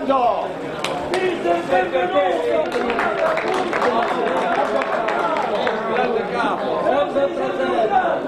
Fernando. Grande capo, sempre presente,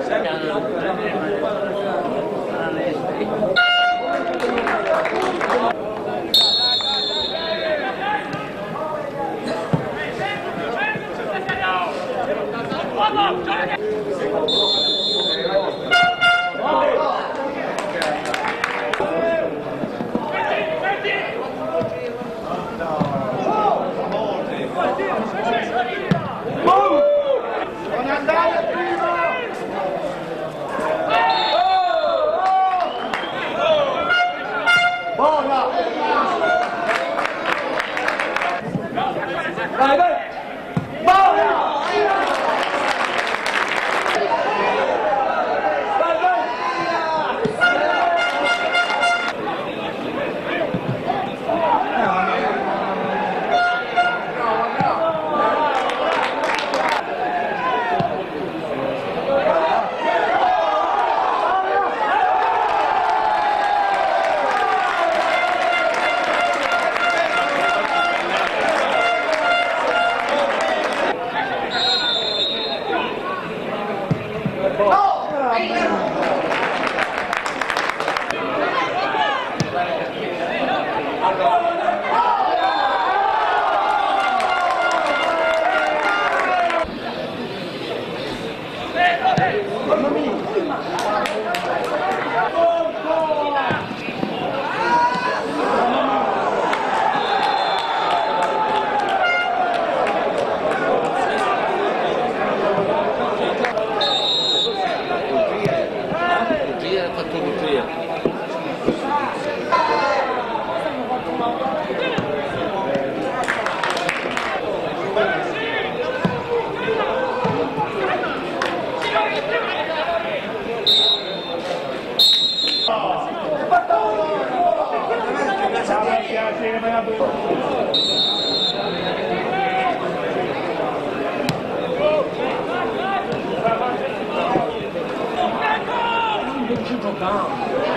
down.